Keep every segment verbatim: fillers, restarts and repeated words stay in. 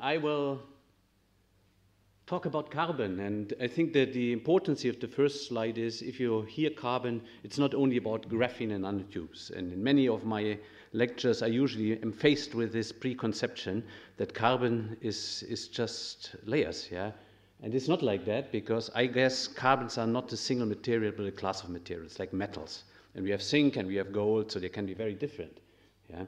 I will talk about carbon, and I think that the importance of the first slide is, if you hear carbon, it's not only about graphene and nanotubes. And in many of my lectures, I usually am faced with this preconception that carbon is, is just layers, yeah? And it's not like that, because I guess carbons are not a single material, but a class of materials, like metals. And we have zinc and we have gold, so they can be very different, yeah?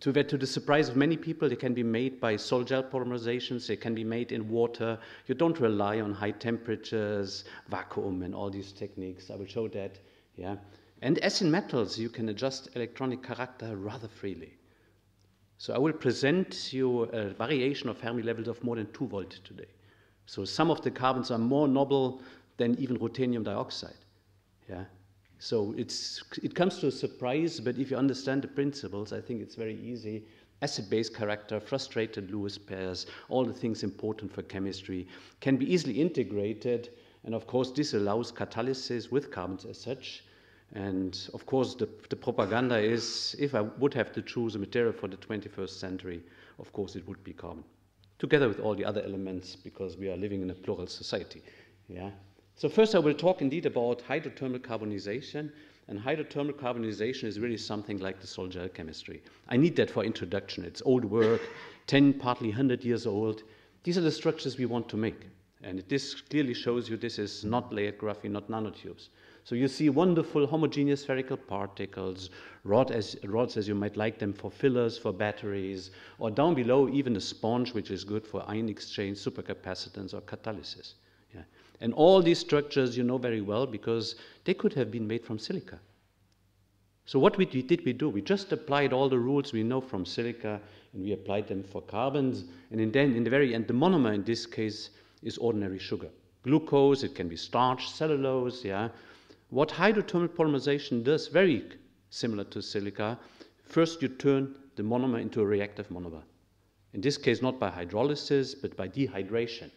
To the surprise of many people, they can be made by sol gel polymerizations, they can be made in water. You don't rely on high temperatures, vacuum, and all these techniques. I will show that, yeah. And as in metals, you can adjust electronic character rather freely. So I will present you a variation of Fermi levels of more than two volt today. So some of the carbons are more noble than even ruthenium dioxide, yeah. So it's, it comes to a surprise, but if you understand the principles, I think it's very easy. Acid-base character, frustrated Lewis pairs, all the things important for chemistry can be easily integrated. And of course, this allows catalysis with carbons as such. And of course, the, the propaganda is, if I would have to choose a material for the twenty-first century, of course, it would be carbon, together with all the other elements, because we are living in a plural society, yeah? So first I will talk indeed about hydrothermal carbonization, and hydrothermal carbonization is really something like the sol gel chemistry. I need that for introduction. It's old work, ten, partly one hundred years old. These are the structures we want to make, and this clearly shows you this is not layered graphene, not nanotubes. So you see wonderful homogeneous spherical particles, rods as, rods as you might like them for fillers, for batteries, or down below even a sponge, which is good for ion exchange, supercapacitance, or catalysis. Yeah. And all these structures you know very well, because they could have been made from silica. So what we did we do? We just applied all the rules we know from silica, and we applied them for carbons. And in then in the very end, the monomer in this case is ordinary sugar. Glucose, it can be starch, cellulose, yeah. What hydrothermal polymerization does, very similar to silica, first you turn the monomer into a reactive monomer. In this case, not by hydrolysis, but by dehydration,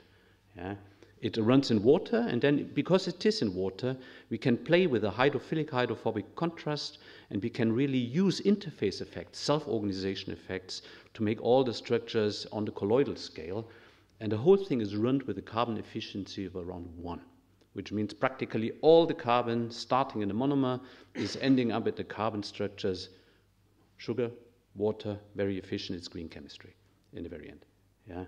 yeah. It runs in water, and then because it is in water, we can play with the hydrophilic, hydrophobic contrast, and we can really use interface effects, self-organization effects, to make all the structures on the colloidal scale. And the whole thing is run with a carbon efficiency of around one, which means practically all the carbon starting in the monomer is ending up at the carbon structures. Sugar, water, very efficient. It's green chemistry in the very end, yeah.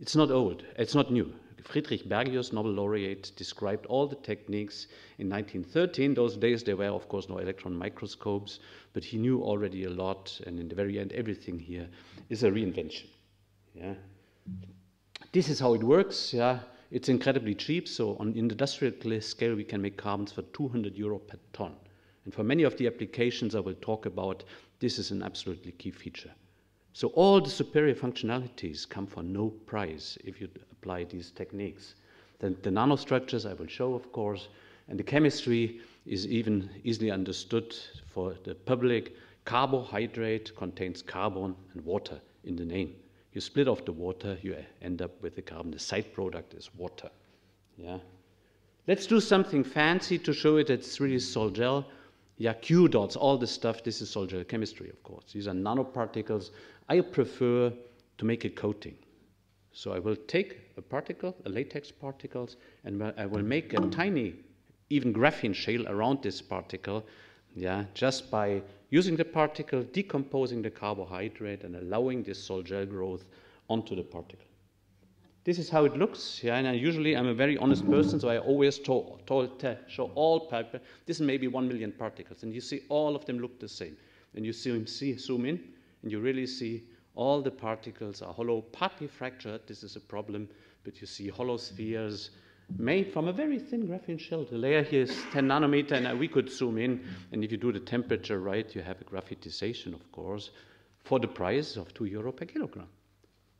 It's not old, it's not new. Friedrich Bergius, Nobel laureate, described all the techniques in nineteen thirteen. Those days there were, of course, no electron microscopes, but he knew already a lot, and in the very end, everything here is a reinvention. Yeah. This is how it works. Yeah. It's incredibly cheap, so on industrial scale, we can make carbons for two hundred euro per ton. And for many of the applications I will talk about, this is an absolutely key feature. So all the superior functionalities come for no price if you apply these techniques. Then the nanostructures I will show, of course, and the chemistry is even easily understood for the public. Carbohydrate contains carbon and water in the name. You split off the water, you end up with the carbon. The side product is water. Yeah. Let's do something fancy to show it that it's really sol gel. Yeah, Q dots, all this stuff, this is sol gel chemistry, of course. These are nanoparticles. I prefer to make a coating. So I will take a particle, a latex particles, and I will make a tiny, even graphene shell around this particle, yeah, just by using the particle, decomposing the carbohydrate, and allowing this sol gel growth onto the particle. This is how it looks, yeah, and I usually I'm a very honest person, so I always show, show all paper. This may be one million particles, and you see all of them look the same. And you see them see, zoom in, and you really see all the particles are hollow, partly fractured. This is a problem, but you see hollow spheres made from a very thin graphene shell. The layer here is ten nanometer, and we could zoom in, and if you do the temperature right, you have a graphitization, of course, for the price of two euro per kilogram.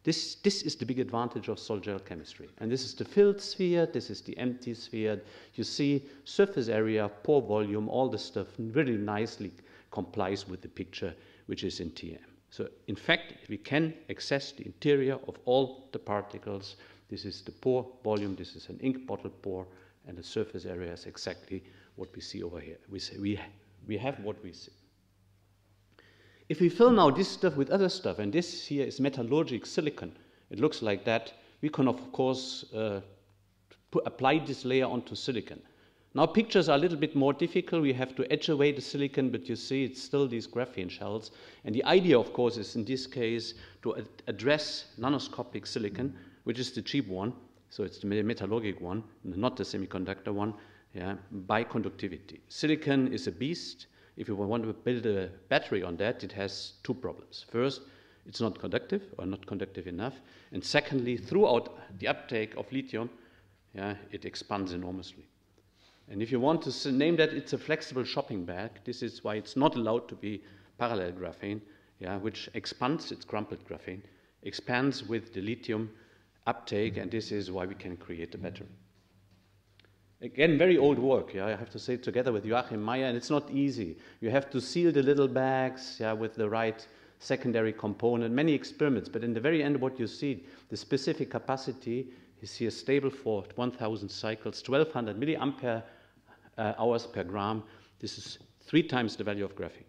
This, this is the big advantage of sol gel chemistry. And this is the filled sphere, this is the empty sphere. You see surface area, pore volume, all this stuff really nicely complies with the picture, which is in T M. So in fact, we can access the interior of all the particles. This is the pore volume, this is an ink bottle pore, and the surface area is exactly what we see over here. We, say we, we have what we see. If we fill now this stuff with other stuff, and this here is metallurgic silicon, it looks like that, we can of course uh, apply this layer onto silicon. Now pictures are a little bit more difficult. We have to etch away the silicon, but you see it's still these graphene shells. And the idea, of course, is in this case to ad address nanoscopic silicon, which is the cheap one, so it's the metallurgic one, not the semiconductor one, yeah, by conductivity. Silicon is a beast. If you want to build a battery on that, it has two problems. First, it's not conductive or not conductive enough. And secondly, throughout the uptake of lithium, yeah, it expands enormously. And if you want to name that, it's a flexible shopping bag. This is why it's not allowed to be parallel graphene, yeah, which expands, it's crumpled graphene, expands with the lithium uptake, and this is why we can create a battery. Again, very old work, yeah, I have to say, together with Joachim Maier, and it's not easy. You have to seal the little bags, yeah, with the right secondary component, many experiments, but in the very end what you see, the specific capacity is here stable for one thousand cycles, twelve hundred milliampere uh, hours per gram. This is three times the value of graphene.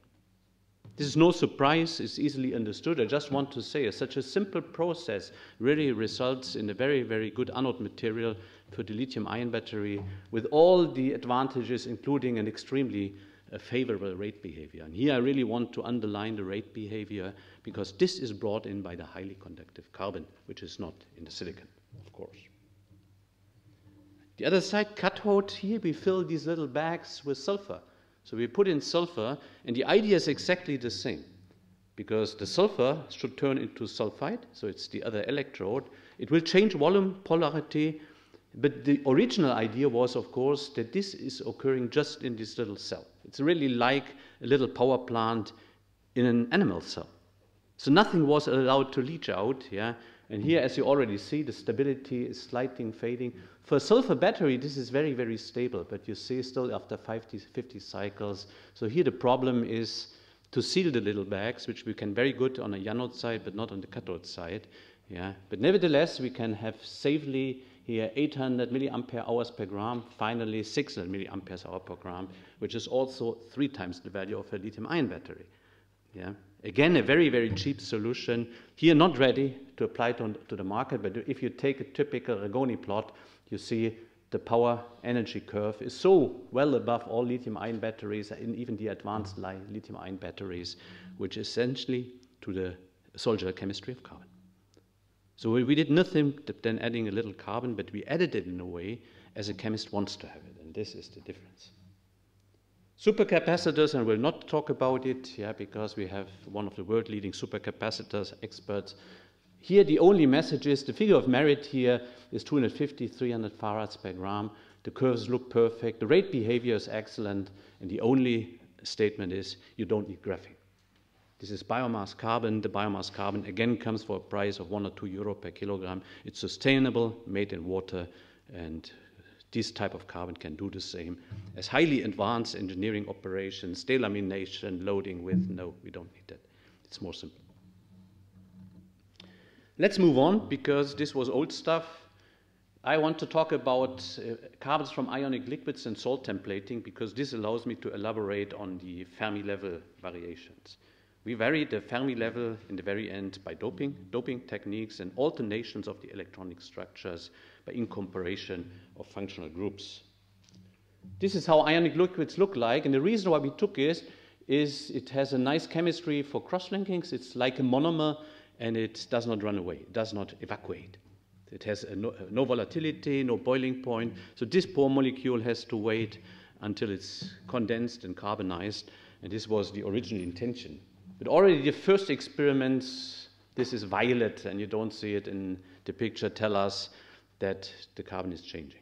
This is no surprise, it's easily understood. I just want to say, uh, such a simple process really results in a very, very good anode material for the lithium-ion battery with all the advantages, including an extremely uh, favorable rate behavior. And here I really want to underline the rate behavior because this is brought in by the highly conductive carbon, which is not in the silicon, of course. The other side, cathode, here we fill these little bags with sulfur. So we put in sulfur, and the idea is exactly the same, because the sulfur should turn into sulfide, so it's the other electrode. It will change volume, polarity, but the original idea was, of course, that this is occurring just in this little cell. It's really like a little power plant in an animal cell. So nothing was allowed to leach out, yeah? And here, as you already see, the stability is sliding, fading. For a sulfur battery, this is very, very stable, but you see still after fifty cycles. So here the problem is to seal the little bags, which we can very good on the anode side, but not on the cathode side. Yeah. But nevertheless, we can have safely here eight hundred milliampere hours per gram, finally six hundred milliampere hour per gram, which is also three times the value of a lithium-ion battery. Yeah. Again, a very, very cheap solution. Here, not ready to apply it on, to the market, but if you take a typical Ragone plot, you see the power energy curve is so well above all lithium-ion batteries and even the advanced lithium-ion batteries, which essentially to the sol-gel chemistry of carbon. So we, we did nothing than adding a little carbon, but we added it in a way as a chemist wants to have it, and this is the difference. Supercapacitors, and we'll not talk about it, yeah, because we have one of the world-leading supercapacitors experts. Here, the only message is the figure of merit here is two hundred fifty, three hundred farads per gram. The curves look perfect. The rate behavior is excellent. And the only statement is you don't need graphene. This is biomass carbon. The biomass carbon, again, comes for a price of one or two euro per kilogram. It's sustainable, made in water, and this type of carbon can do the same as highly advanced engineering operations, delamination, loading with. No, we don't need that. It's more simple. Let's move on, because this was old stuff. I want to talk about uh, carbons from ionic liquids and salt templating, because this allows me to elaborate on the Fermi level variations. We vary the Fermi level in the very end by doping, doping techniques, and alternations of the electronic structures by incorporation of functional groups. This is how ionic liquids look like, and the reason why we took it is it has a nice chemistry for cross-linkings. It's like a monomer, and it does not run away. It does not evacuate. It has a no, a no volatility, no boiling point, so this poor molecule has to wait until it's condensed and carbonized, and this was the original intention. But already the first experiments, this is violet, and you don't see it in the picture, tell us that the carbon is changing.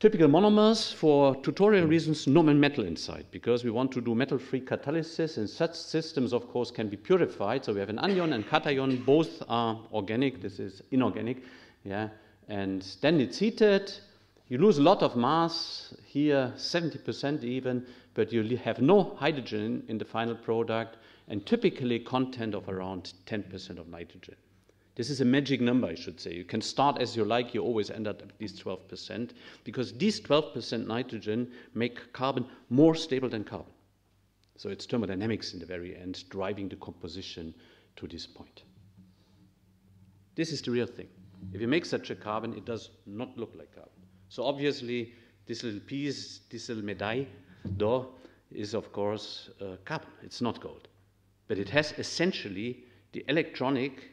Typical monomers, for tutorial reasons, no metal inside, because we want to do metal-free catalysis, and such systems, of course, can be purified. So we have an anion and cation, both are organic, this is inorganic, yeah, and then it's heated. You lose a lot of mass, here seventy percent even, but you have no hydrogen in the final product, and typically content of around ten percent of nitrogen. This is a magic number, I should say. You can start as you like, you always end up at least twelve percent, because these twelve percent nitrogen make carbon more stable than carbon. So it's thermodynamics in the very end, driving the composition to this point. This is the real thing. If you make such a carbon, it does not look like carbon. So obviously, this little piece, this little medaille d'or, is of course uh, carbon. It's not gold. But it has essentially the electronic,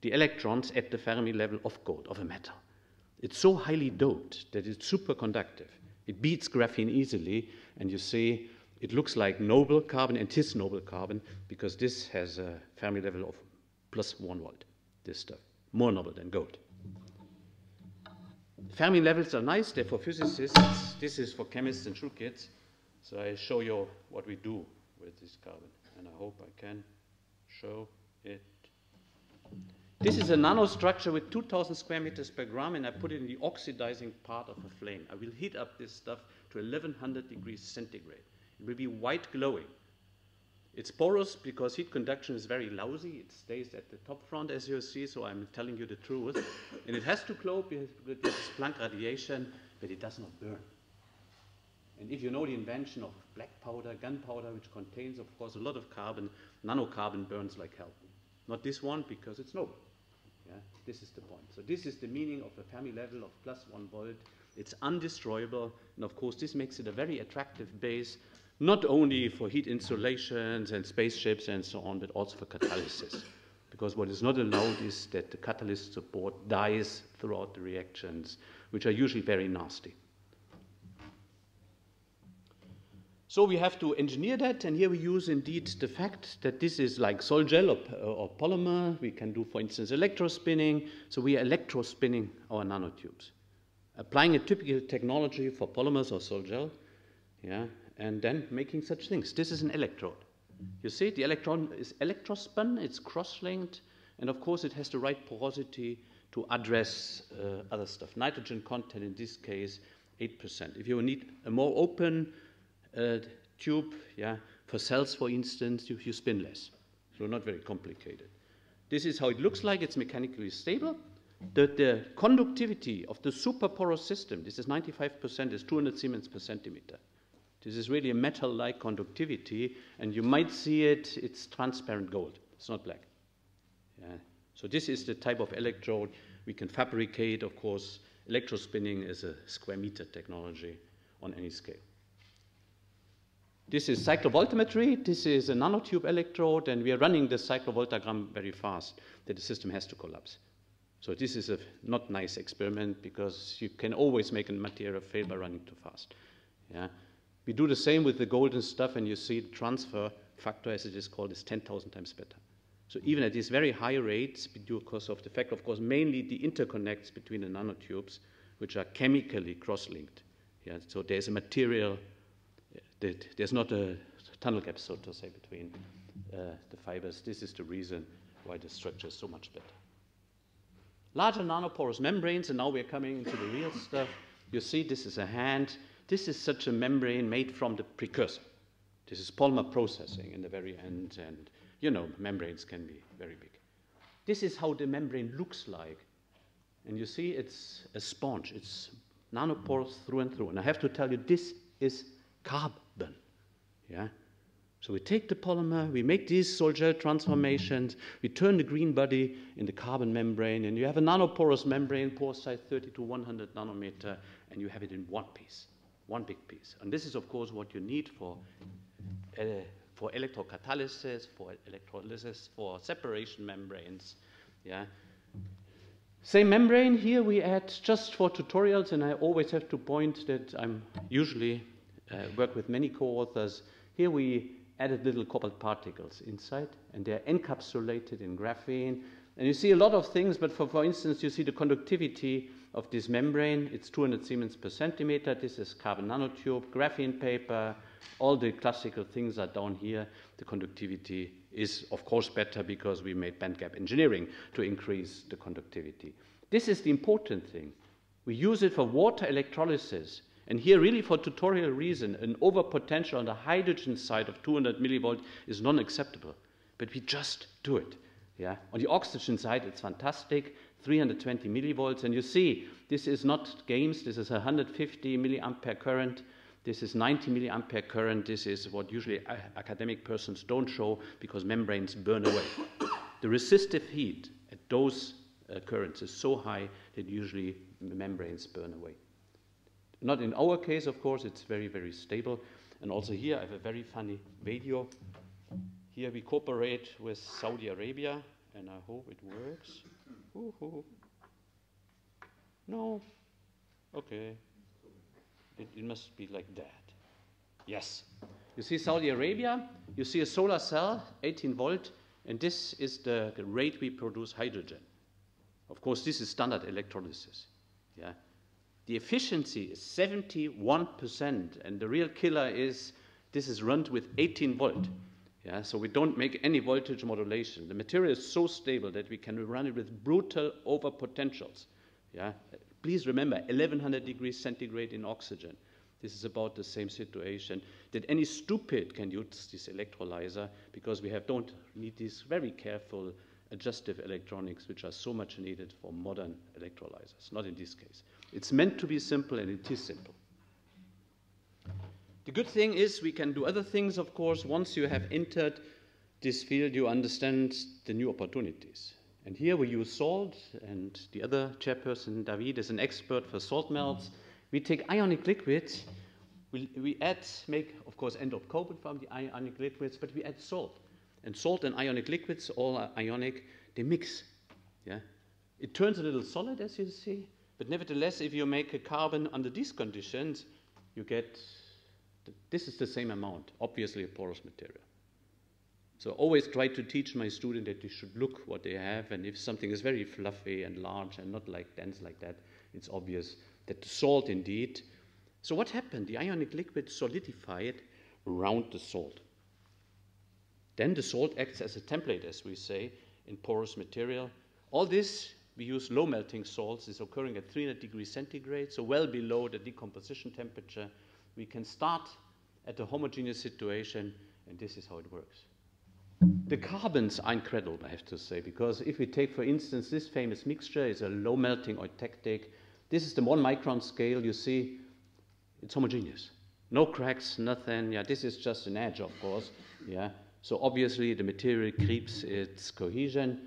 the electrons at the Fermi level of gold, of a metal. It's so highly doped that it's superconductive. It beats graphene easily, and you see it looks like noble carbon, and it is noble carbon, because this has a Fermi level of plus one volt, this stuff. More noble than gold. Fermi levels are nice, they're for physicists. This is for chemists and toolkits. So I show you what we do with this carbon, and I hope I can show it. This is a nanostructure with two thousand square meters per gram, and I put it in the oxidizing part of a flame. I will heat up this stuff to eleven hundred degrees centigrade. It will be white glowing. It's porous because heat conduction is very lousy. It stays at the top front, as you see, so I'm telling you the truth. And it has to glow with this Planck radiation, but it does not burn. And if you know the invention of black powder, gunpowder, which contains, of course, a lot of carbon, nanocarbon burns like hell. Not this one, because it's noble. Yeah? This is the point. So this is the meaning of a Fermi level of plus one volt. It's undestroyable, and of course, this makes it a very attractive base, not only for heat insulations and spaceships and so on, but also for catalysis. Because what is not allowed is that the catalyst support dies throughout the reactions, which are usually very nasty. So we have to engineer that, and here we use indeed the fact that this is like sol gel or, or polymer. We can do, for instance, electrospinning. So we are electrospinning our nanotubes, applying a typical technology for polymers or sol gel, yeah, and then making such things. This is an electrode. You see, the electron is electrospun, it's cross-linked, and of course it has the right porosity to address uh, other stuff. Nitrogen content in this case, eight percent. If you need a more open Uh, tube, yeah, for cells, for instance, you, you spin less. So not very complicated. This is how it looks like. It's mechanically stable. The, the conductivity of the superporous system, this is ninety-five percent, is two hundred Siemens per centimeter. This is really a metal-like conductivity, and you might see it, it's transparent gold. It's not black. Yeah. So this is the type of electrode we can fabricate. Of course, electrospinning is a square meter technology on any scale. This is cyclovoltammetry. This is a nanotube electrode, and we are running the cyclovoltagram very fast that the system has to collapse. So this is a not nice experiment, because you can always make a material fail by running too fast. Yeah? We do the same with the golden stuff, and you see the transfer factor, as it is called, is ten thousand times better. So even at these very high rates, due because of the fact, of course, mainly the interconnects between the nanotubes, which are chemically cross-linked. Yeah? So there's a material. There's not a tunnel gap, so to say, between uh, the fibers. This is the reason why the structure is so much better. Larger nanoporous membranes, and now we're coming into the real stuff. You see, this is a hand. This is such a membrane made from the precursor. This is polymer processing in the very end, and, you know, membranes can be very big. This is how the membrane looks like. And you see, it's a sponge. It's nanoporous through and through. And I have to tell you, this is carbon, yeah? So we take the polymer, we make these sol gel transformations, we turn the green body in the carbon membrane, and you have a nanoporous membrane, pore size thirty to one hundred nanometer, and you have it in one piece, one big piece. And this is, of course, what you need for, uh, for electrocatalysis, for electrolysis, for separation membranes, yeah? Same membrane here we add just for tutorials, and I always have to point that I'm usually Uh, work with many co-authors. Here we added little cobalt particles inside, and they're encapsulated in graphene. And you see a lot of things, but for, for instance, you see the conductivity of this membrane. It's two hundred Siemens per centimeter. This is carbon nanotube, graphene paper. All the classical things are down here. The conductivity is, of course, better because we made band gap engineering to increase the conductivity. This is the important thing. We use it for water electrolysis. And here, really, for tutorial reason, an overpotential on the hydrogen side of two hundred millivolt is non-acceptable. But we just do it. Yeah? On the oxygen side, it's fantastic, three hundred twenty millivolts. And you see, this is not games. This is one hundred fifty milliampere current. This is ninety milliampere current. This is what usually academic persons don't show because membranes burn away. The resistive heat at those uh, currents is so high that usually membranes burn away. Not in our case, of course, it's very, very stable. And also here, I have a very funny video. Here we cooperate with Saudi Arabia, and I hope it works. Ooh-hoo. No. Okay. It, it must be like that. Yes. You see Saudi Arabia, you see a solar cell, eighteen volt, and this is the, the rate we produce hydrogen. Of course, this is standard electrolysis. Yeah. The efficiency is seventy-one percent, and the real killer is this is run with eighteen volt. Yeah, so we don't make any voltage modulation. The material is so stable that we can run it with brutal overpotentials. Yeah, please remember eleven hundred degrees centigrade in oxygen. This is about the same situation that any stupid can use this electrolyzer because we have don't need these very careful adjustive electronics, which are so much needed for modern electrolyzers, not in this case. It's meant to be simple, and it is simple. The good thing is we can do other things, of course. Once you have entered this field, you understand the new opportunities. And here we use salt, and the other chairperson, David, is an expert for salt melts. We take ionic liquids. We, we add, make, of course, endopcope from the ionic liquids, but we add salt. And salt and ionic liquids, all are ionic, they mix. Yeah? It turns a little solid, as you see. But nevertheless, if you make a carbon under these conditions, you get, th this is the same amount, obviously a porous material. So always try to teach my student that you should look what they have. And if something is very fluffy and large and not like dense like that, it's obvious that the salt indeed. So what happened? The ionic liquid solidified around the salt. Then the salt acts as a template, as we say, in porous material. All this, we use low melting salts. It's occurring at three hundred degrees centigrade, so well below the decomposition temperature. We can start at a homogeneous situation, and this is how it works. The carbons are incredible, I have to say, because if we take, for instance, this famous mixture, it's a low melting eutectic. This is the one micron scale. You see, it's homogeneous. No cracks, nothing. Yeah, this is just an edge, of course. Yeah. So obviously, the material keeps its cohesion.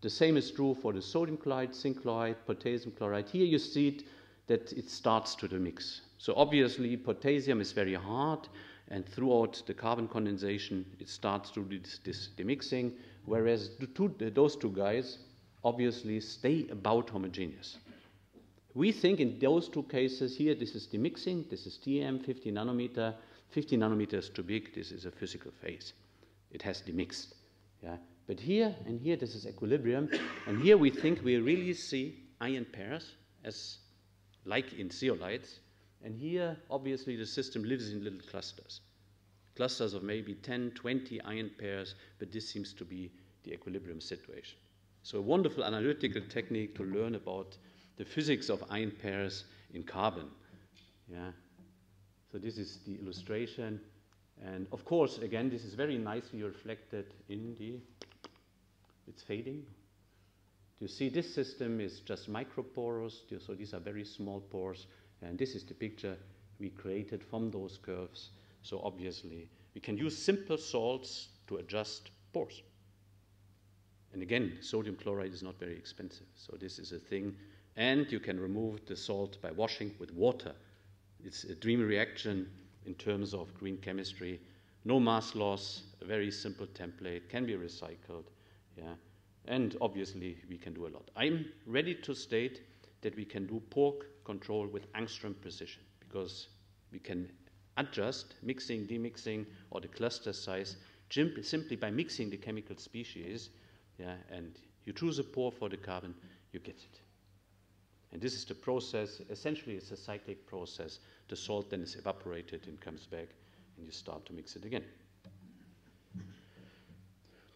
The same is true for the sodium chloride, zinc chloride, potassium chloride. Here you see it, that it starts to the mix. So obviously, potassium is very hard, and throughout the carbon condensation, it starts to do this, this the mixing, whereas the two, the, those two guys obviously stay about homogeneous. We think in those two cases here, this is the mixing. This is T M, fifty nanometer. fifty nanometer is too big. This is a physical phase. It has demixed. Yeah? But here and here, this is equilibrium. And here we think we really see ion pairs, as like in zeolites. And here, obviously, the system lives in little clusters, clusters of maybe ten, twenty ion pairs. But this seems to be the equilibrium situation. So a wonderful analytical technique to learn about the physics of ion pairs in carbon. Yeah? So this is the illustration. And of course, again, this is very nicely reflected in the, it's fading. You see this system is just microporous, so these are very small pores. And this is the picture we created from those curves. So obviously, we can use simple salts to adjust pores. And again, sodium chloride is not very expensive. So this is a thing. And you can remove the salt by washing with water. It's a dream reaction in terms of green chemistry. No mass loss, a very simple template, can be recycled. Yeah. And obviously, we can do a lot. I'm ready to state that we can do pore control with angstrom precision, because we can adjust mixing, demixing, or the cluster size simply by mixing the chemical species. Yeah. And you choose a pore for the carbon, you get it. And this is the process. Essentially, it's a cyclic process. The salt then is evaporated and comes back, and you start to mix it again.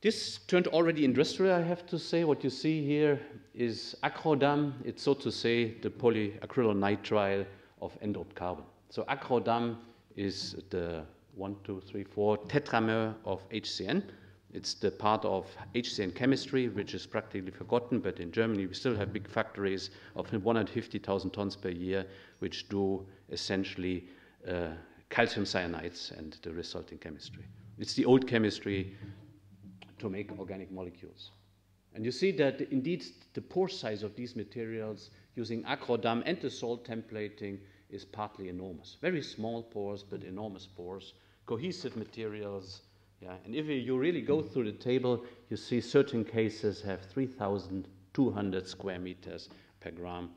This turned already industrial, I have to say. What you see here is Acrodam. It's, so to say, the polyacrylonitrile of anode carbon. So Acrodam is the one, two, three, four tetramer of H C N. It's the part of H C N chemistry, which is practically forgotten, but in Germany we still have big factories of one hundred fifty thousand tons per year, which do essentially uh, calcium cyanides and the resulting chemistry. It's the old chemistry to make organic molecules. And you see that indeed the pore size of these materials using Acrodam and the salt templating is partly enormous. Very small pores, but enormous pores, cohesive materials. Yeah. And if you really go through the table, you see certain cases have three thousand two hundred square meters per gram.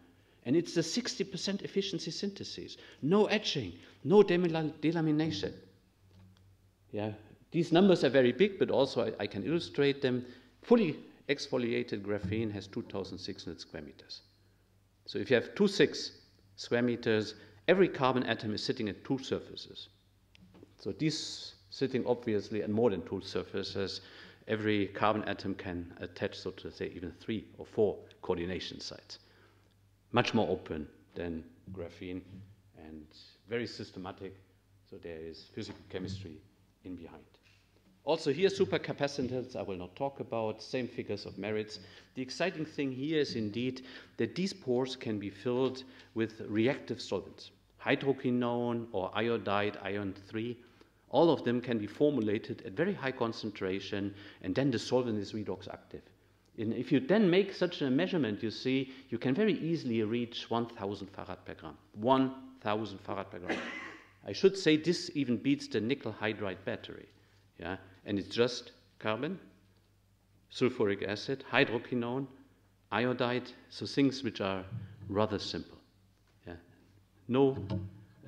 And it's a sixty percent efficiency synthesis. No etching, no delamination. Yeah. These numbers are very big, but also I, I can illustrate them. Fully exfoliated graphene has two thousand six hundred square meters. So if you have two point six square meters, every carbon atom is sitting at two surfaces. So these sitting obviously at more than two surfaces, every carbon atom can attach, so to say, even three or four coordination sites. Much more open than graphene and very systematic, so there is physical chemistry in behind. Also here, supercapacitance, I will not talk about, same figures of merits. The exciting thing here is indeed that these pores can be filled with reactive solvents. Hydroquinone or iodide, ion three, all of them can be formulated at very high concentration, and then the solvent is redox active. And if you then make such a measurement, you see, you can very easily reach one thousand farad per gram. one thousand farad per gram. I should say this even beats the nickel hydride battery. Yeah? And it's just carbon, sulfuric acid, hydroquinone, iodide, so things which are rather simple. Yeah? No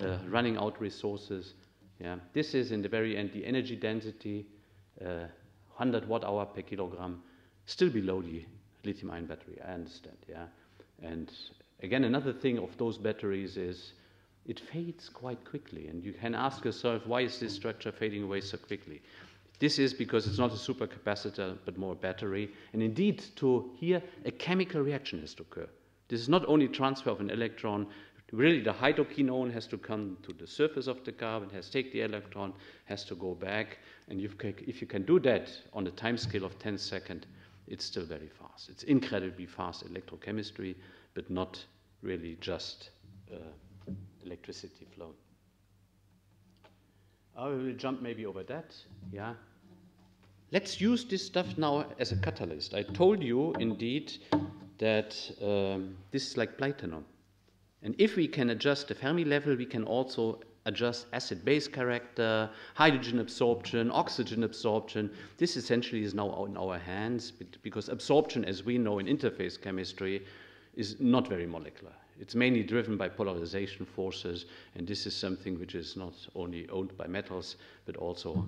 uh, running out resources. Yeah? This is in the very end the energy density, uh, one hundred watt hour per kilogram, still below the lithium ion battery, I understand. Yeah? And again, another thing of those batteries is it fades quite quickly, and you can ask yourself, why is this structure fading away so quickly? This is because it's not a supercapacitor, but more a battery, and indeed, to here, a chemical reaction has to occur. This is not only transfer of an electron, really the hydroquinone has to come to the surface of the carbon, has to take the electron, has to go back, and if you can do that on a time scale of ten seconds, it's still very fast. It's incredibly fast electrochemistry, but not really just uh, electricity flow. I will jump maybe over that. Yeah. Let's use this stuff now as a catalyst. I told you indeed that um, this is like platinum. And if we can adjust the Fermi level, we can also adjust acid-base character, hydrogen absorption, oxygen absorption. This essentially is now in our hands because absorption, as we know in interface chemistry, is not very molecular. It's mainly driven by polarization forces, and this is something which is not only owned by metals, but also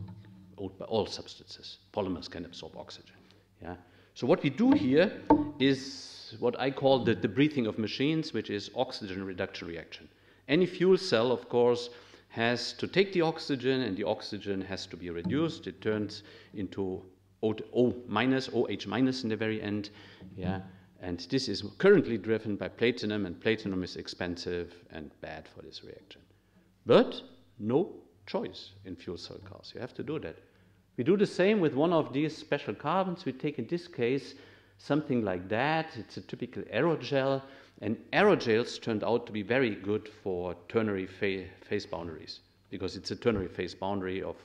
owned by all substances. Polymers can absorb oxygen. Yeah? So what we do here is what I call the, the breathing of machines, which is oxygen reduction reaction. Any fuel cell, of course, has to take the oxygen, and the oxygen has to be reduced. It turns into O minus, OH minus in the very end. Yeah? And this is currently driven by platinum, and platinum is expensive and bad for this reaction. But no choice in fuel cell cars. You have to do that. We do the same with one of these special carbons. We take, in this case, something like that. It's a typical aerogel. And aerogels turned out to be very good for ternary fa phase boundaries, because it's a ternary phase boundary of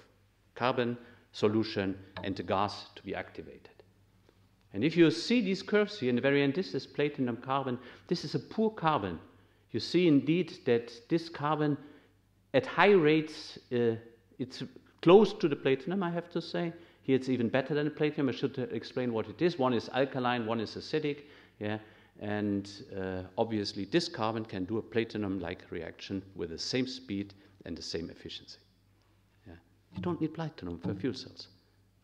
carbon solution and the gas to be activated. And if you see these curves here in the very end, this is platinum carbon. This is a poor carbon. You see indeed that this carbon at high rates, uh, it's close to the platinum, I have to say. Here it's even better than the platinum. I should explain what it is. One is alkaline, one is acidic. Yeah? And uh, obviously this carbon can do a platinum-like reaction with the same speed and the same efficiency. Yeah? You don't need platinum for fuel cells.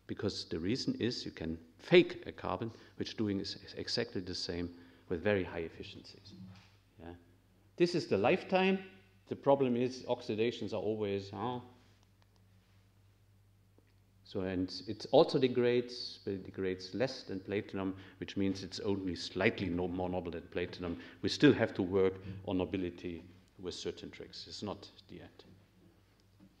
Because the reason is you can fake a carbon, which doing is exactly the same with very high efficiencies. Yeah. This is the lifetime. The problem is oxidations are always, huh? So, and it also degrades, but it degrades less than platinum, which means it's only slightly no more noble than platinum. We still have to work on nobility with certain tricks. It's not the end.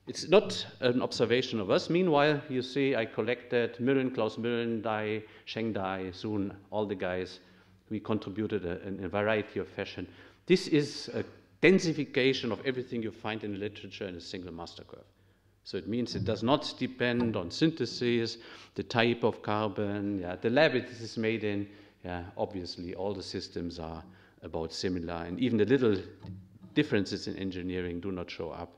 It's not an observation of us. Meanwhile, you see, I collected Mirren, Klaus Mirren, Dai, Sheng Dai, soon all the guys. We contributed a, in a variety of fashion. This is a densification of everything you find in literature in a single master curve. So it means it does not depend on synthesis, the type of carbon, yeah, the lab it is made in. Yeah, obviously, all the systems are about similar, and even the little differences in engineering do not show up.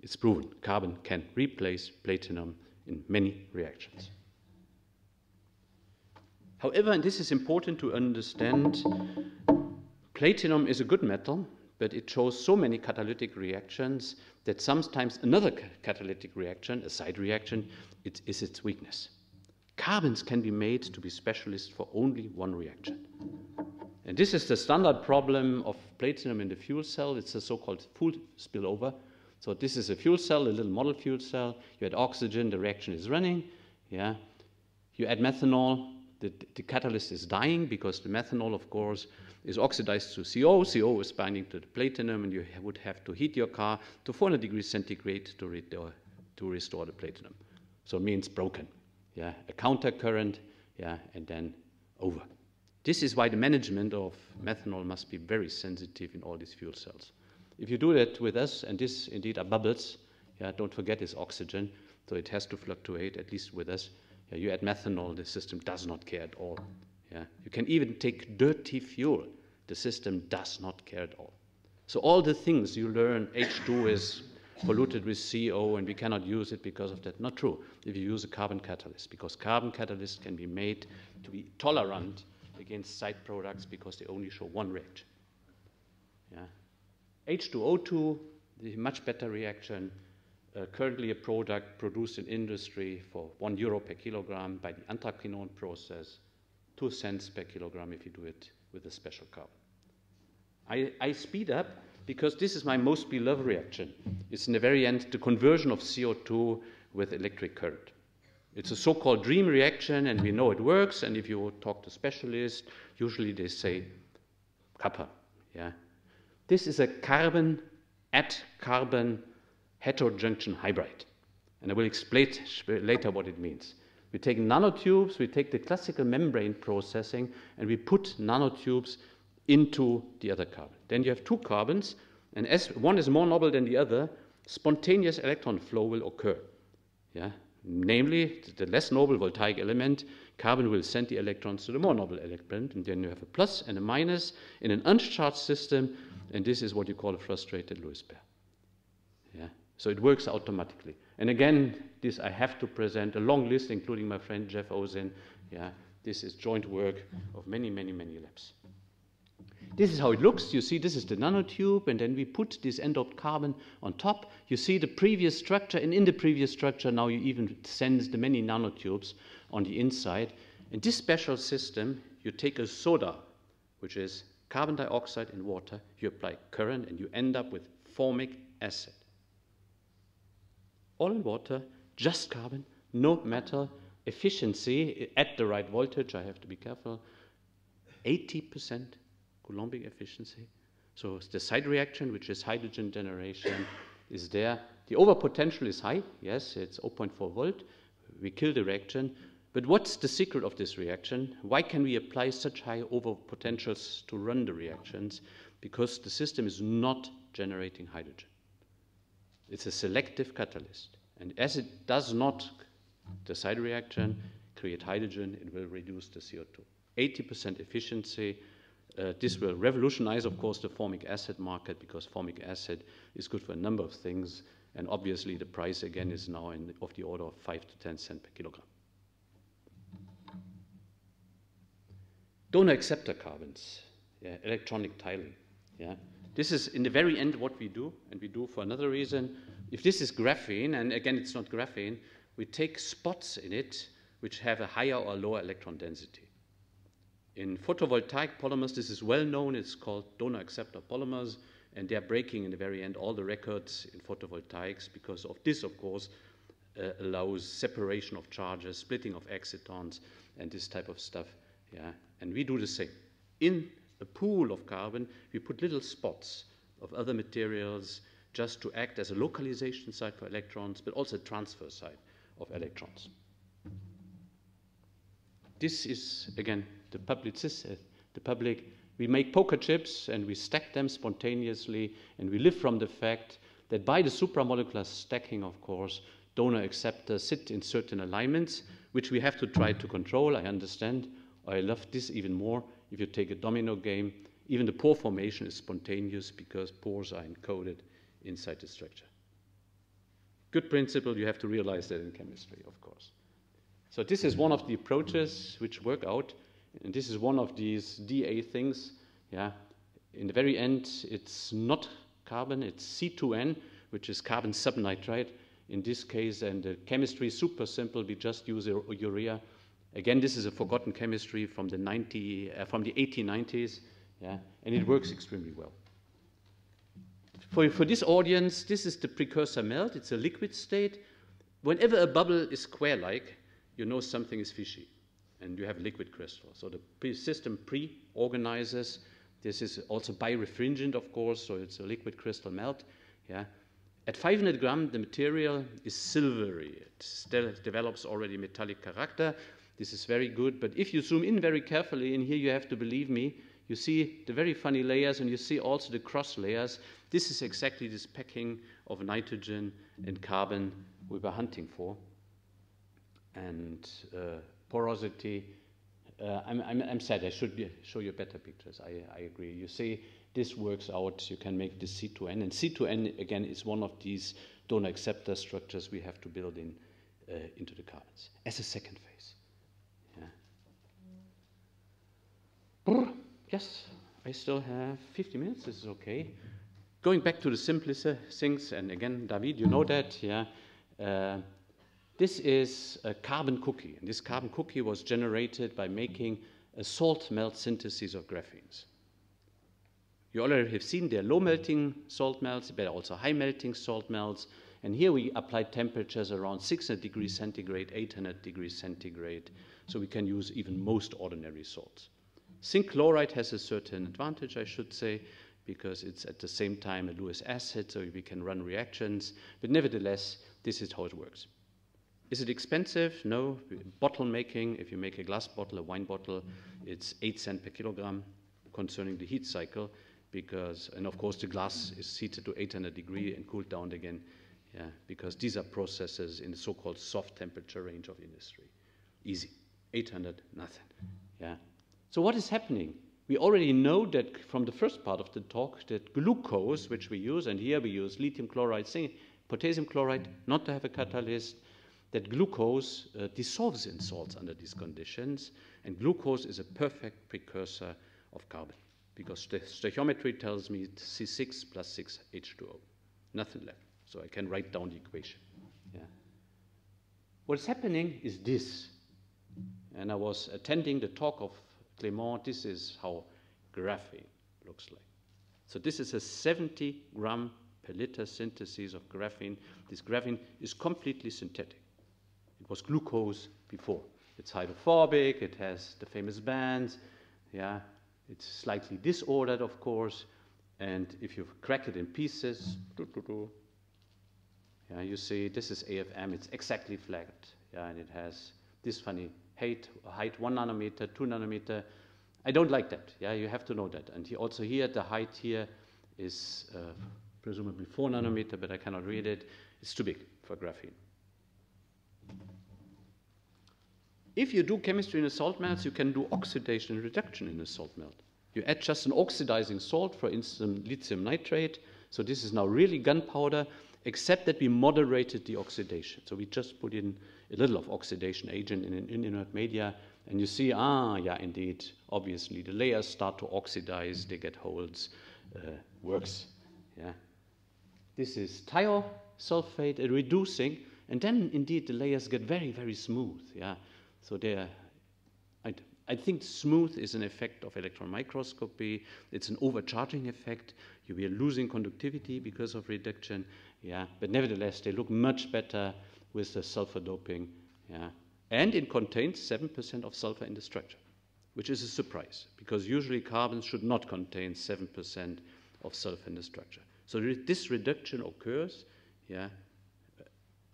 It's proven. Carbon can replace platinum in many reactions. However, and this is important to understand, platinum is a good metal, but it shows so many catalytic reactions that sometimes another catalytic reaction, a side reaction, it is its weakness. Carbons can be made to be specialists for only one reaction. And this is the standard problem of platinum in the fuel cell. It's a so-called fuel spillover. So this is a fuel cell, a little model fuel cell. You add oxygen, the reaction is running. Yeah. You add methanol, the, the catalyst is dying because the methanol, of course, is oxidized to C O. C O is binding to the platinum, and you would have to heat your car to four hundred degrees centigrade to, re to restore the platinum. So it means broken, yeah, a counter current, yeah, and then over. This is why the management of methanol must be very sensitive in all these fuel cells. If you do that with us, and this indeed are bubbles, yeah, don't forget it's oxygen, so it has to fluctuate, at least with us. Yeah, you add methanol, the system does not care at all. Yeah. You can even take dirty fuel. The system does not care at all. So all the things you learn, H two is polluted with C O and we cannot use it because of that. Not true if you use a carbon catalyst, because carbon catalysts can be made to be tolerant against side products because they only show one reaction. Yeah. H two O two, the much better reaction, uh, currently a product produced in industry for one euro per kilogram by the anthraquinone process. Two cents per kilogram if you do it with a special carbon. I, I speed up because this is my most beloved reaction. It's in the very end the conversion of C O two with electric current. It's a so-called dream reaction, and we know it works. And if you talk to specialists, usually they say kappa. Yeah, this is a carbon at carbon heterojunction hybrid, and I will explain later what it means. We take nanotubes, we take the classical membrane processing, and we put nanotubes into the other carbon. Then you have two carbons, and as one is more noble than the other, spontaneous electron flow will occur. Yeah? Namely, the less noble voltaic element, carbon will send the electrons to the more noble element, and then you have a plus and a minus in an uncharged system, and this is what you call a frustrated Lewis pair. Yeah? So it works automatically. And again, this I have to present, a long list, including my friend Jeff Ozin. Yeah, this is joint work of many, many, many labs. This is how it looks. You see, this is the nanotube, and then we put this endoped carbon on top. You see the previous structure, and in the previous structure, now you even sense the many nanotubes on the inside. In this special system, you take a soda, which is carbon dioxide and water. You apply current, and you end up with formic acid. All in water, just carbon, no metal, efficiency at the right voltage, I have to be careful, eighty percent Coulombic efficiency. So the side reaction, which is hydrogen generation, is there. The overpotential is high, yes, it's zero point four volt. We kill the reaction. But what's the secret of this reaction? Why can we apply such high overpotentials to run the reactions? Because the system is not generating hydrogen. It's a selective catalyst, and as it does not, the side reaction, create hydrogen, it will reduce the C O two. eighty percent efficiency. Uh, this will revolutionize, of course, the formic acid market, because formic acid is good for a number of things, and obviously the price, again, is now in, of the order of five to ten cents per kilogram. Donor acceptor carbons, yeah, electronic tiling. Yeah. This is, in the very end, what we do, and we do for another reason. If this is graphene, and again, it's not graphene, we take spots in it which have a higher or lower electron density. In photovoltaic polymers, this is well known. It's called donor acceptor polymers, and they're breaking, in the very end, all the records in photovoltaics because of this, of course, uh, allows separation of charges, splitting of excitons, and this type of stuff. Yeah, and we do the same. In a pool of carbon, we put little spots of other materials just to act as a localization site for electrons, but also a transfer site of electrons. This is, again, the public, the public We make poker chips and we stack them spontaneously, and we live from the fact that by the supramolecular stacking, of course, donor acceptors sit in certain alignments, which we have to try to control. I understand. I love this even more. If you take a domino game, even the pore formation is spontaneous because pores are encoded inside the structure. Good principle. You have to realize that in chemistry, of course. So this is one of the approaches which work out, and this is one of these D A things. Yeah, in the very end, it's not carbon, it's C two N, which is carbon subnitride in this case, and the chemistry is super simple. We just use urea. Again, this is a forgotten chemistry from the nineties, from the eighteen nineties, yeah, and it works extremely well. For, for this audience, this is the precursor melt. It's a liquid state. Whenever a bubble is square-like, you know something is fishy, and you have a liquid crystal. So the pre system pre-organizes. This is also birefringent, of course, so it's a liquid crystal melt. Yeah. At five hundred grams, the material is silvery. It still develops already metallic character. This is very good, but if you zoom in very carefully, and here you have to believe me, you see the very funny layers, and you see also the cross layers. This is exactly this packing of nitrogen and carbon we were hunting for. And uh, porosity, uh, I'm, I'm, I'm sad, I should be, show you better pictures, I, I agree. You see, this works out, you can make this C two N, and C two N, again, is one of these donor acceptor structures we have to build in uh, into the carbons as a second phase. Yeah. Mm. Yes, I still have fifty minutes, this is okay. Going back to the simplest things, and again, David, you know that, yeah. Uh, This is a carbon cookie, and this carbon cookie was generated by making a salt melt synthesis of graphenes. You already have seen there are low melting salt melts, but also high melting salt melts, and here we applied temperatures around six hundred degrees centigrade, eight hundred degrees centigrade, so we can use even most ordinary salts. Zinc chloride has a certain advantage, I should say, because it's at the same time a Lewis acid, so we can run reactions, but nevertheless, this is how it works. Is it expensive? No. Bottle making, if you make a glass bottle, a wine bottle, it's eight cents per kilogram concerning the heat cycle, because, and of course the glass is heated to eight hundred degrees and cooled down again, yeah, because these are processes in the so-called soft temperature range of industry. Easy. eight hundred, nothing. Yeah. So what is happening? We already know that from the first part of the talk that glucose, which we use, and here we use lithium chloride, potassium chloride, not to have a catalyst, that glucose uh, dissolves in salts under these conditions, and glucose is a perfect precursor of carbon, because the stoichiometry tells me it's C six plus six H two O, nothing left. So I can write down the equation. Yeah. What's happening is this, and I was attending the talk of Clément. This is how graphene looks like. So this is a seventy gram per liter synthesis of graphene. This graphene is completely synthetic. It was glucose before. It's hydrophobic, it has the famous bands, yeah. It's slightly disordered, of course, and if you crack it in pieces, doo -doo -doo, yeah, you see this is A F M, it's exactly flagged, yeah, and it has this funny height, height one nanometer, two nanometer. I don't like that, yeah, you have to know that. And he also here, the height here is uh, presumably four nanometer, but I cannot read it. It's too big for graphene. If you do chemistry in a salt melt, you can do oxidation and reduction in a salt melt. You add just an oxidizing salt, for instance, lithium nitrate. So this is now really gunpowder, except that we moderated the oxidation. So we just put in a little of oxidation agent in an inert media, and you see, ah, yeah, indeed, obviously, the layers start to oxidize, they get holes, uh, works. Yeah. This is thiosulfate, a reducing, and then, indeed, the layers get very, very smooth, yeah. So there, I, I think smooth is an effect of electron microscopy. It's an overcharging effect. You are losing conductivity because of reduction. Yeah, but nevertheless, they look much better with the sulfur doping. Yeah, and it contains seven percent of sulfur in the structure, which is a surprise because usually carbons should not contain seven percent of sulfur in the structure. So this reduction occurs, yeah,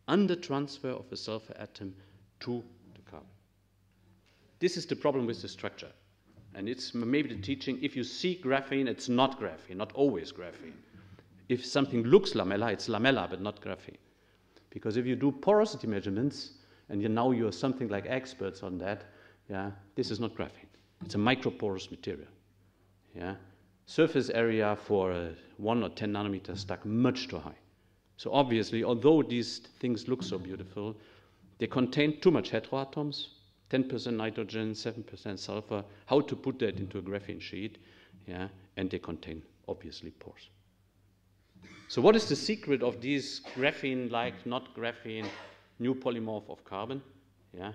under transfer of a sulfur atom to. This is the problem with the structure. And it's maybe the teaching, if you see graphene, it's not graphene, not always graphene. If something looks lamella, it's lamella, but not graphene. Because if you do porosity measurements, and you now you're something like experts on that, yeah, this is not graphene. It's a microporous material. Yeah, surface area for uh, one or ten nanometers stuck much too high. So obviously, although these things look so beautiful, they contain too much heteroatoms, ten percent nitrogen, seven percent sulfur. How to put that into a graphene sheet? Yeah, and they contain obviously pores. So what is the secret of these graphene-like, not graphene, new polymorph of carbon? Yeah,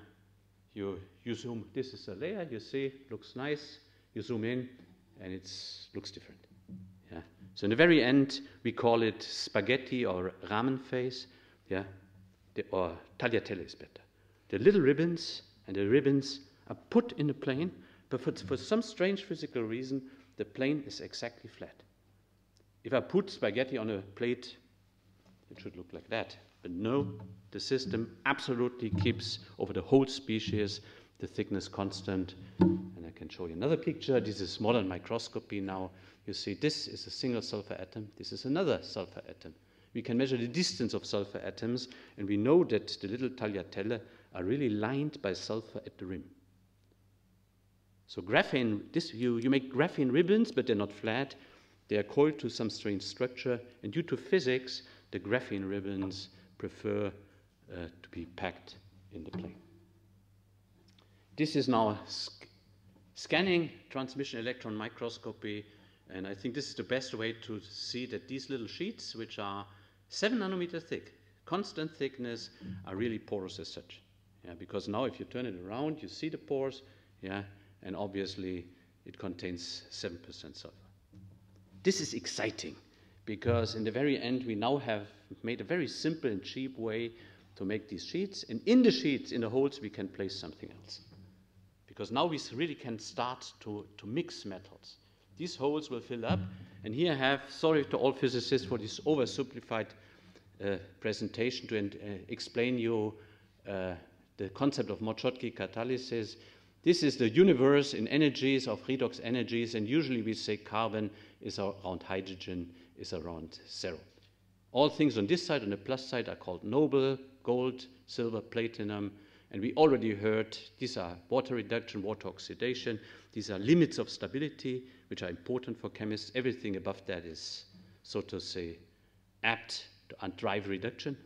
you you zoom. This is a layer. You see, looks nice. You zoom in, and it looks different. Yeah. So in the very end, we call it spaghetti or ramen phase. Yeah, the, or tagliatelle is better. The little ribbons and the ribbons are put in a plane, but for, for some strange physical reason, the plane is exactly flat. If I put spaghetti on a plate, it should look like that. But no, the system absolutely keeps over the whole species the thickness constant. And I can show you another picture. This is modern microscopy now. You see, this is a single sulfur atom. This is another sulfur atom. We can measure the distance of sulfur atoms, and we know that the little tagliatelle are really lined by sulfur at the rim. So graphene, this, you, you make graphene ribbons, but they're not flat. They are coiled to some strange structure, and due to physics, the graphene ribbons prefer uh, to be packed in the plane. This is now sc scanning transmission electron microscopy, and I think this is the best way to see that these little sheets, which are seven nanometer thick, constant thickness, are really porous as such. Yeah, because now if you turn it around, you see the pores, yeah, and obviously it contains seven percent sulfur. This is exciting because in the very end, we now have made a very simple and cheap way to make these sheets. And in the sheets, in the holes, we can place something else. Because now we really can start to, to mix metals. These holes will fill up. And here I have, sorry to all physicists for this oversimplified uh, presentation to uh, explain you uh, the concept of Mochotsky catalysis. This is the universe in energies of redox energies, and usually we say carbon is around hydrogen, is around zero. All things on this side, on the plus side, are called noble, gold, silver, platinum, and we already heard these are water reduction, water oxidation. These are limits of stability, which are important for chemists. Everything above that is, so to say, apt to drive reduction,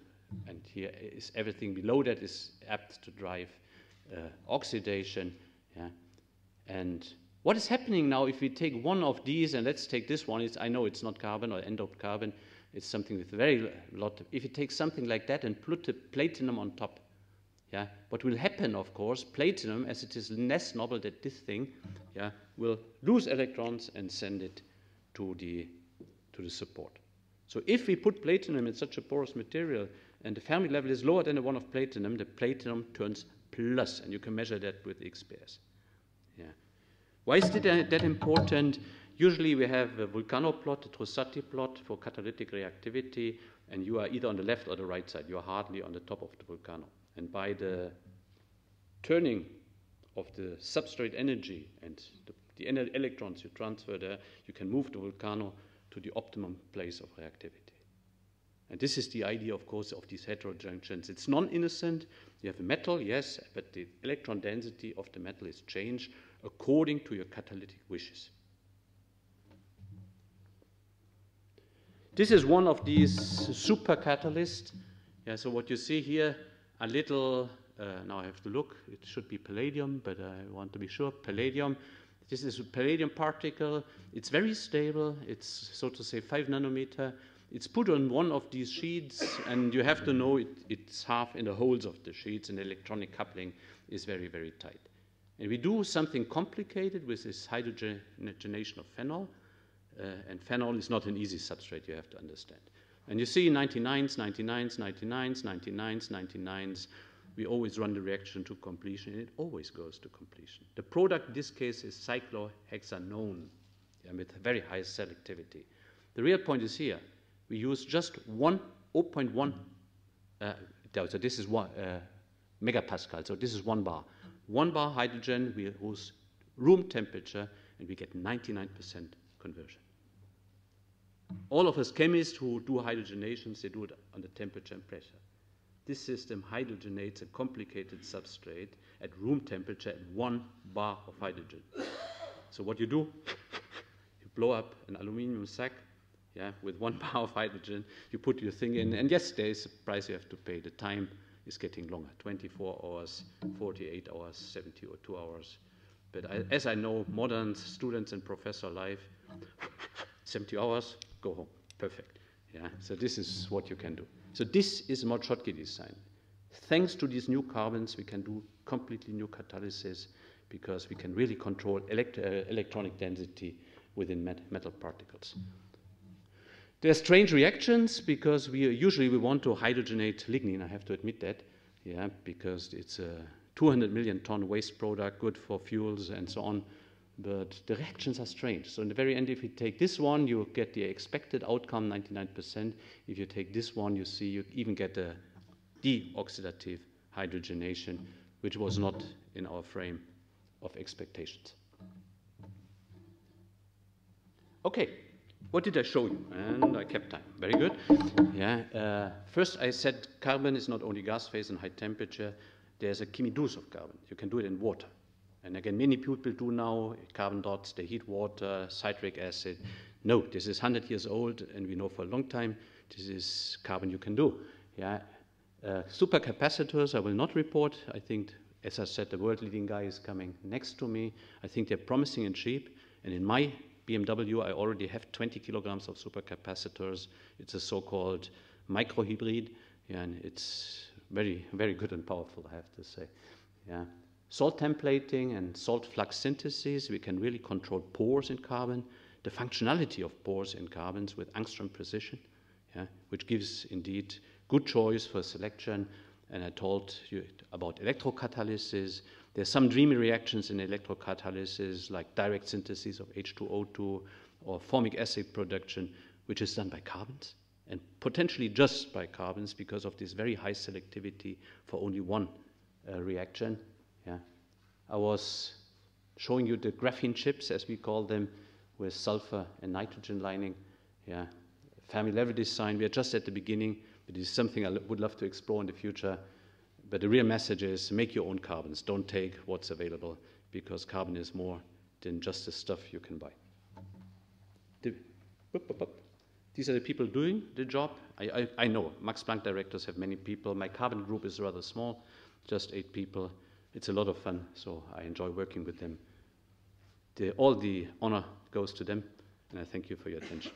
and here is everything below that is apt to drive uh, oxidation. Yeah. And what is happening now if we take one of these, and let's take this one, it's, I know it's not carbon or endoped carbon, it's something with very lot of, if you take something like that and put the platinum on top, yeah, what will happen, of course, platinum, as it is less noble than this thing, yeah, will lose electrons and send it to the, to the support. So if we put platinum in such a porous material and the Fermi level is lower than the one of platinum, the platinum turns plus, and you can measure that with X pairs. Yeah. Why is that, uh, that important? Usually we have a Vulcano plot, a Trussati plot for catalytic reactivity, and you are either on the left or the right side. You are hardly on the top of the Vulcano. And by the turning of the substrate energy and the, the ener electrons you transfer there, you can move the Vulcano to the optimum place of reactivity. And this is the idea, of course, of these heterojunctions. It's non-innocent. You have a metal, yes, but the electron density of the metal is changed according to your catalytic wishes. This is one of these super catalysts. Yeah, so what you see here, a little, uh, now I have to look, it should be palladium, but I want to be sure, palladium. This is a palladium particle. It's very stable. It's, so to say, five nanometer. It's put on one of these sheets, and you have to know it, it's half in the holes of the sheets, and the electronic coupling is very, very tight. And we do something complicated with this hydrogenation of phenol, uh, and phenol is not an easy substrate, you have to understand. And you see ninety-nines, ninety-nines, ninety-nines, ninety-nines, ninety-nines, we always run the reaction to completion, and it always goes to completion. The product in this case is cyclohexanone, yeah, with very high selectivity. The real point is here. We use just one zero point one, uh, so this is one uh, megapascal, so this is one bar. One bar hydrogen, we use room temperature, and we get ninety-nine percent conversion. All of us chemists who do hydrogenations, they do it under temperature and pressure. This system hydrogenates a complicated substrate at room temperature at one bar of hydrogen. So what you do, you blow up an aluminum sack, yeah, with one bar of hydrogen, you put your thing in, and yes, there is a price you have to pay. The time is getting longer, twenty-four hours, forty-eight hours, seventy or two hours. But I, as I know, modern students and professor life, seventy hours, go home, perfect. Yeah, so this is what you can do. So this is more Schottky design. Thanks to these new carbons, we can do completely new catalysis because we can really control elect uh, electronic density within met metal particles. There are strange reactions because we usually we want to hydrogenate lignin. I have to admit that, yeah, because it's a two hundred million ton waste product, good for fuels and so on. But the reactions are strange. So in the very end, if you take this one, you get the expected outcome, ninety-nine percent. If you take this one, you see you even get a deoxidative hydrogenation, which was not in our frame of expectations. Okay, what did I show you? And I kept time. Very good. Yeah. Uh, first, I said carbon is not only gas phase and high temperature. There's a chemidouce of carbon. You can do it in water. And again, many people do now, carbon dots, they heat water, citric acid. No, this is one hundred years old, and we know for a long time this is carbon you can do. Yeah. Uh, supercapacitors, I will not report. I think, as I said, the world-leading guy is coming next to me. I think they're promising and cheap. And in my B M W, I already have twenty kilograms of supercapacitors. It's a so-called microhybrid, and it's very, very good and powerful, I have to say. Yeah. Salt templating and salt flux synthesis, we can really control pores in carbon, the functionality of pores in carbons with angstrom precision, yeah, which gives indeed good choice for selection. And I told you about electrocatalysis. There's some dreamy reactions in electrocatalysis like direct synthesis of H two O two or formic acid production, which is done by carbons and potentially just by carbons because of this very high selectivity for only one uh, reaction. Yeah. I was showing you the graphene chips, as we call them, with sulfur and nitrogen lining. Yeah. Fermi Levy design, we are just at the beginning, but it is something I would love to explore in the future. But the real message is make your own carbons. Don't take what's available, because carbon is more than just the stuff you can buy. The, whoop, whoop, whoop. These are the people doing the job. I, I, I know Max Planck directors have many people. My carbon group is rather small, just eight people. It's a lot of fun, so I enjoy working with them. The, all the honor goes to them, and I thank you for your attention.